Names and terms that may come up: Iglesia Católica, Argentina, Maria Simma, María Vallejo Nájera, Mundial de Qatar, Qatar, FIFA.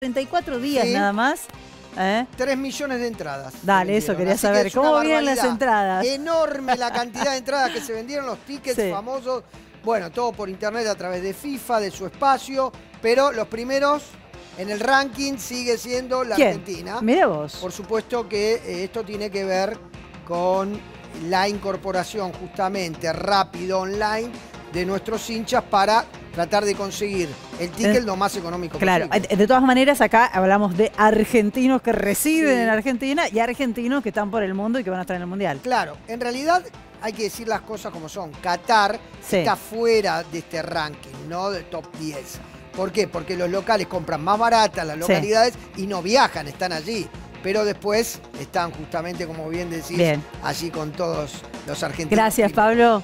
34 días sí, nada más. 3 millones de entradas. Dale, eso quería así saber. ¿Cómo vienen las entradas? Enorme la cantidad de entradas que se vendieron, los tickets sí, famosos. Bueno, todo por internet a través de FIFA, de su espacio. Pero los primeros en el ranking sigue siendo la ¿quién? Argentina. Mirá vos. Por supuesto que esto tiene que ver con la incorporación justamente rápido online de nuestros hinchas para tratar de conseguir el ticket lo más económico claro, posible. Claro, de todas maneras acá hablamos de argentinos que residen sí, en Argentina y argentinos que están por el mundo y que van a estar en el Mundial. Claro, en realidad hay que decir las cosas como son. Qatar sí, está fuera de este ranking, ¿no? Del top 10. ¿Por qué? Porque los locales compran más baratas las localidades sí, y no viajan, están allí. Pero después están justamente, como bien decís, bien, allí con todos los argentinos. Gracias, Pablo.